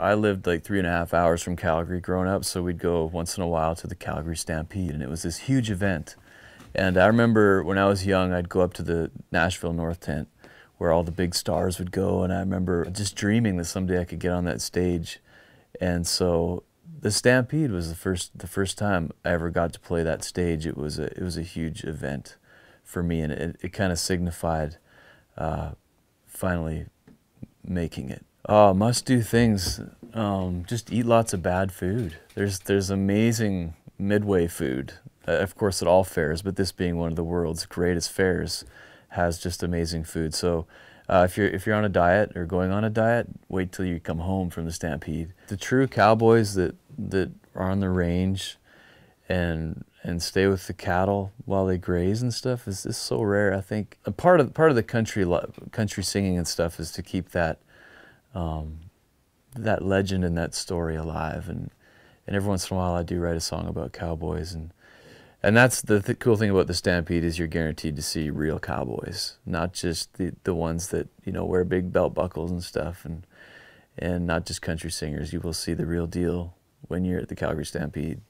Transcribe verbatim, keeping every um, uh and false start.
I lived like three and a half hours from Calgary growing up, so we'd go once in a while to the Calgary Stampede, and it was this huge event. And I remember when I was young, I'd go up to the Nashville North Tent where all the big stars would go, and I remember just dreaming that someday I could get on that stage. And so the Stampede was the first the first time I ever got to play that stage. It was a it was a huge event for me, and it, it kind of signified uh, finally making it. Oh, must do things. Um, just eat lots of bad food. There's there's amazing Midway food, uh, of course at all fairs, but this being one of the world's greatest fairs, has just amazing food. So uh, if you're if you're on a diet or going on a diet, wait till you come home from the Stampede. The true cowboys that that are on the range, and and stay with the cattle while they graze and stuff is is so rare. I think a part of part of the country country singing and stuff is to keep that. Um, that legend and that story alive, and and every once in a while I do write a song about cowboys, and and that's the th cool thing about the Stampede is you're guaranteed to see real cowboys, not just the the ones that you know wear big belt buckles and stuff, and and not just country singers. You will see the real deal when you're at the Calgary Stampede.